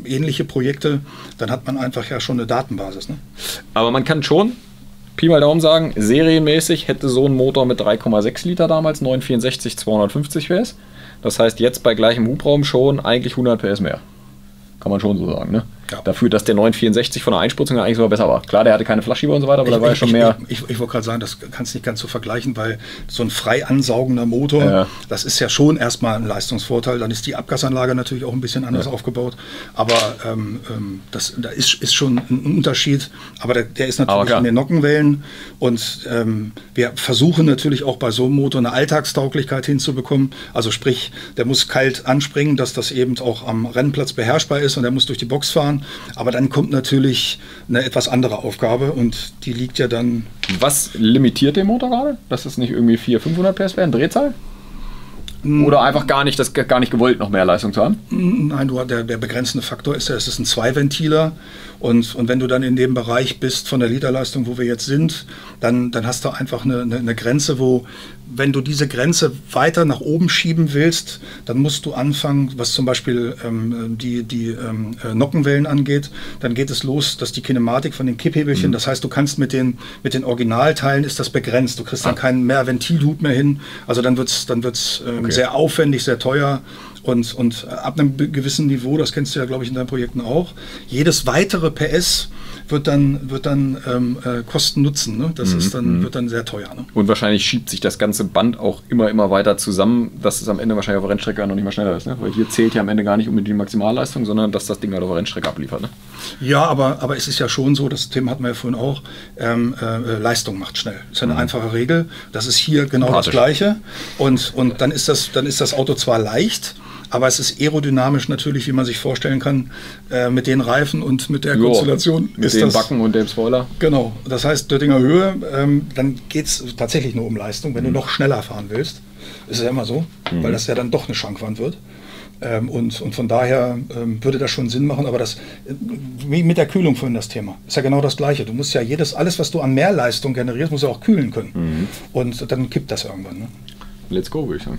ähnliche Projekte, dann hat man einfach ja schon eine Datenbasis. Ne? Aber man kann schon... Pi mal Daumen sagen, serienmäßig hätte so ein Motor mit 3,6 Liter damals 964 250 PS. Das heißt jetzt bei gleichem Hubraum schon eigentlich 100 PS mehr. Kann man schon so sagen, ne? Ja. Dafür, dass der 964 von der Einspritzung eigentlich sogar besser war. Klar, der hatte keine Flaschschieber und so weiter, aber da war ja schon mehr... Ich wollte gerade sagen, das kannst du nicht ganz so vergleichen, weil so ein frei ansaugender Motor, das ist ja schon erstmal ein Leistungsvorteil. Dann ist die Abgasanlage natürlich auch ein bisschen anders aufgebaut, aber da ist schon ein Unterschied. Aber der ist natürlich in den Nockenwellen und wir versuchen natürlich auch bei so einem Motor eine Alltagstauglichkeit hinzubekommen. Also sprich, der muss kalt anspringen, dass das eben auch am Rennplatz beherrschbar ist und der muss durch die Box fahren. Aber dann kommt natürlich eine etwas andere Aufgabe und die liegt ja dann... Was limitiert den Motor gerade? Dass es nicht irgendwie 400-500 PS wären, Drehzahl? Oder einfach gar nicht gewollt, noch mehr Leistung zu haben? Nein, der begrenzende Faktor ist ja, es ist ein Zweiventiler und wenn du dann in dem Bereich bist von der Literleistung, wo wir jetzt sind, dann hast du einfach eine Grenze, wo, wenn du diese Grenze weiter nach oben schieben willst, dann musst du anfangen, was zum Beispiel die Nockenwellen angeht, dann geht es los, dass die Kinematik von den Kipphebelchen, das heißt, du kannst mit den Originalteilen, ist das begrenzt, du kriegst dann keinen mehr Ventilhub mehr hin, also dann wird's sehr aufwendig, sehr teuer und ab einem gewissen Niveau, das kennst du ja, glaube ich, in deinen Projekten auch, jedes weitere PS wird dann Kosten nutzen. Ne? Das ist dann, wird dann sehr teuer. Ne? Und wahrscheinlich schiebt sich das ganze Band auch immer weiter zusammen, dass es am Ende wahrscheinlich auf der Rennstrecke noch nicht mal schneller ist. Ne? Weil hier zählt ja am Ende gar nicht unbedingt die Maximalleistung, sondern dass das Ding halt auf der Rennstrecke abliefert. Ne? Ja, aber es ist ja schon so, das Thema hatten wir ja vorhin auch, Leistung macht schnell. Das ist eine einfache Regel. Das ist hier genau das Gleiche. Und dann ist das Auto zwar leicht, aber es ist aerodynamisch natürlich, wie man sich vorstellen kann, mit den Reifen und mit der Konstellation. Mit den Backen und dem Spoiler. Genau, das heißt Döttinger Höhe, dann geht es tatsächlich nur um Leistung, wenn du noch schneller fahren willst. Ist ja immer so, weil das ja dann doch eine Schrankwand wird. Und von daher würde das schon Sinn machen, aber das, wie mit der Kühlung vorhin das Thema, ist ja genau das Gleiche. Du musst ja alles, was du an Mehrleistung generierst, musst du auch kühlen können. Und dann kippt das irgendwann. Ne? Let's go, würde ich sagen.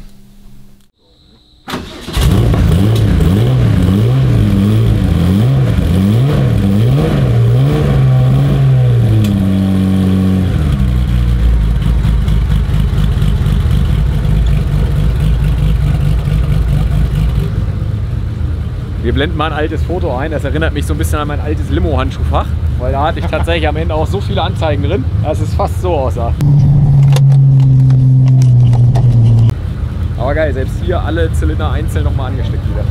Wir blenden mal ein altes Foto ein, das erinnert mich so ein bisschen an mein altes Limo-Handschuhfach, weil da hatte ich tatsächlich am Ende auch so viele Anzeigen drin, dass es fast so aussah. Aber geil, selbst hier alle Zylinder einzeln nochmal angesteckt wieder.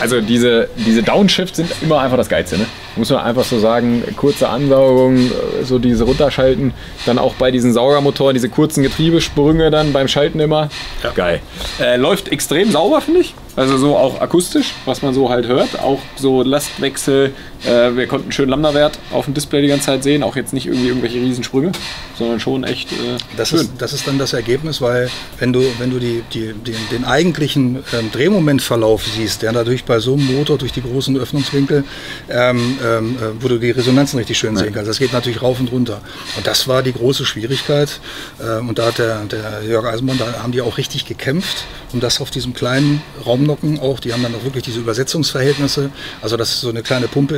Also diese Downshifts sind immer einfach das Geilste, ne? Muss man einfach so sagen, kurze Ansaugung, so diese runterschalten, dann auch bei diesen Saugermotoren, diese kurzen Getriebesprünge dann beim Schalten immer, ja. Geil. Läuft extrem sauber, finde ich, also so auch akustisch, was man so halt hört, auch so Lastwechsel, wir konnten schön Lambda-Wert auf dem Display die ganze Zeit sehen, auch jetzt nicht irgendwie irgendwelche Riesensprünge, sondern schon echt schön. Das ist dann das Ergebnis, weil wenn du den eigentlichen Drehmomentverlauf siehst, der dadurch bei so einem Motor durch die großen Öffnungswinkel, wo du die Resonanzen richtig schön sehen kannst. Das geht natürlich rauf und runter. Und das war die große Schwierigkeit. Und da hat der Jörg Eisenbrand, da haben die auch richtig gekämpft, um das auf diesem kleinen Raumnocken auch, die haben dann auch wirklich diese Übersetzungsverhältnisse. Also das ist so eine kleine Pumpe,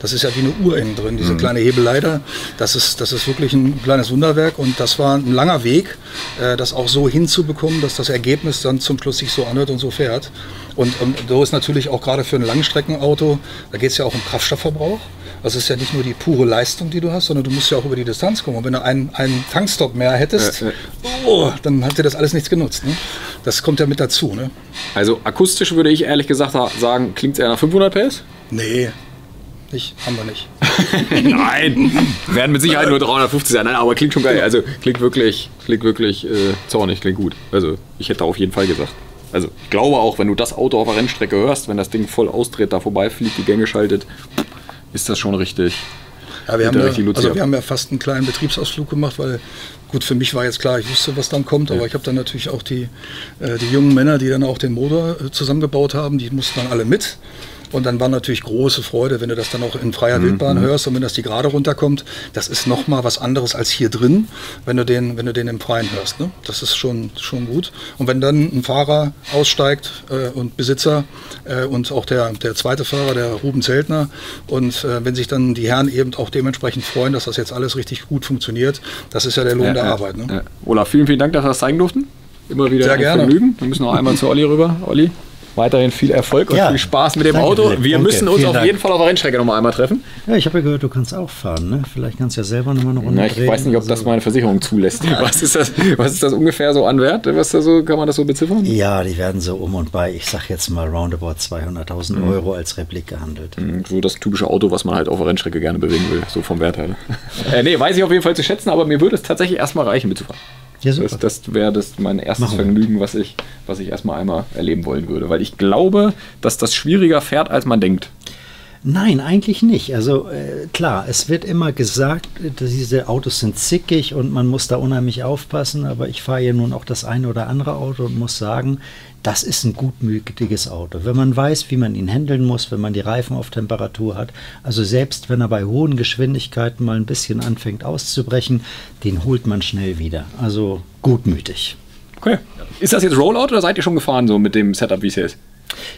das ist ja wie eine Uhr innen drin, diese kleine Hebelleiter. Das ist wirklich ein kleines Wunderwerk und das war ein langer Weg, das auch so hinzubekommen, dass das Ergebnis dann zum Schluss sich so anhört und so fährt. Und so ist natürlich auch gerade für ein Langstreckenauto, da geht es ja auch um Kraftstoffverbrauch. Also es ist ja nicht nur die pure Leistung, die du hast, sondern du musst ja auch über die Distanz kommen. Und wenn du einen Tankstopp mehr hättest, dann hat dir das alles nichts genutzt. Ne? Das kommt ja mit dazu. Ne? Also akustisch würde ich ehrlich gesagt sagen, klingt es eher nach 500 PS? Nee. Haben wir nicht. Nein, werden mit Sicherheit nur 350 sein. Nein, aber klingt schon geil. Also klingt wirklich zornig, klingt gut. Also ich hätte auf jeden Fall gesagt. Also ich glaube auch, wenn du das Auto auf der Rennstrecke hörst, wenn das Ding voll austritt, da vorbeifliegt, die Gänge schaltet, ist das schon richtig. Ja, wir haben ja fast einen kleinen Betriebsausflug gemacht, weil gut, für mich war jetzt klar, ich wusste, was dann kommt, aber ich habe dann natürlich auch die jungen Männer, die dann auch den Motor zusammengebaut haben, die mussten dann alle mit. Und dann war natürlich große Freude, wenn du das dann auch in freier Wildbahn hörst und wenn das die Gerade runterkommt. Das ist nochmal was anderes als hier drin, wenn du den im Freien hörst. Ne? Das ist schon gut. Und wenn dann ein Fahrer aussteigt und Besitzer und auch der zweite Fahrer, der Ruben Zeltner, und wenn sich dann die Herren eben auch dementsprechend freuen, dass das jetzt alles richtig gut funktioniert, das ist ja der Lohn der Arbeit. Ne? Olaf, vielen, vielen Dank, dass wir das zeigen durften. Immer wieder sehr gerne. Vergnügen. Wir müssen noch einmal zu Olli rüber. Olli? Weiterhin viel Erfolg und viel Spaß mit dem Auto. Wir müssen uns auf jeden Fall auf der Rennstrecke nochmal einmal treffen. Ja, ich habe ja gehört, du kannst auch fahren. Ne? Vielleicht kannst du ja selber nochmal eine Runde drehen. Ich weiß nicht, ob das meine Versicherung zulässt. Was ist das ungefähr so an Wert? Kann man das so beziffern? Ja, die werden so um und bei, ich sage jetzt mal roundabout 200.000 Euro als Replik gehandelt. So das typische Auto, was man halt auf der Rennstrecke gerne bewegen will, so vom Wert her. Nee, weiß ich auf jeden Fall zu schätzen, aber mir würde es tatsächlich erstmal reichen mitzufahren. Ja, das wäre mein erstes Vergnügen, was ich erstmal einmal erleben wollen würde. Weil ich glaube, dass das schwieriger fährt, als man denkt. Nein, eigentlich nicht. Also klar, es wird immer gesagt, diese Autos sind zickig und man muss da unheimlich aufpassen. Aber ich fahre ja nun auch das eine oder andere Auto und muss sagen, das ist ein gutmütiges Auto. Wenn man weiß, wie man ihn handeln muss, wenn man die Reifen auf Temperatur hat, also selbst wenn er bei hohen Geschwindigkeiten mal ein bisschen anfängt auszubrechen, den holt man schnell wieder. Also gutmütig. Okay. Ist das jetzt Rollout oder seid ihr schon gefahren so mit dem Setup, wie es hier ist?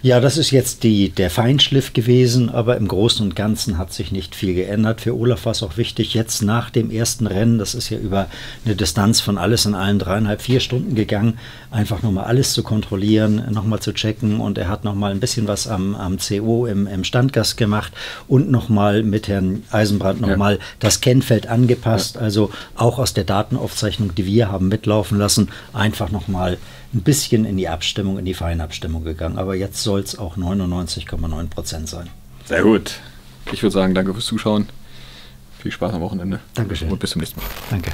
Ja, das ist jetzt der Feinschliff gewesen, aber im Großen und Ganzen hat sich nicht viel geändert. Für Olaf war es auch wichtig, jetzt nach dem ersten Rennen, das ist ja über eine Distanz von alles in allem 3,5, 4 Stunden gegangen, einfach nochmal alles zu kontrollieren, nochmal zu checken und er hat nochmal ein bisschen was am CO im Standgas gemacht und nochmal mit Herrn Eisenbrand nochmal das Kennfeld angepasst, also auch aus der Datenaufzeichnung, die wir haben mitlaufen lassen, einfach nochmal ein bisschen in die Abstimmung, in die Feinabstimmung gegangen. Aber jetzt soll es auch 99,9% sein. Sehr gut. Ich würde sagen, danke fürs Zuschauen. Viel Spaß am Wochenende. Dankeschön. Und bis zum nächsten Mal. Danke.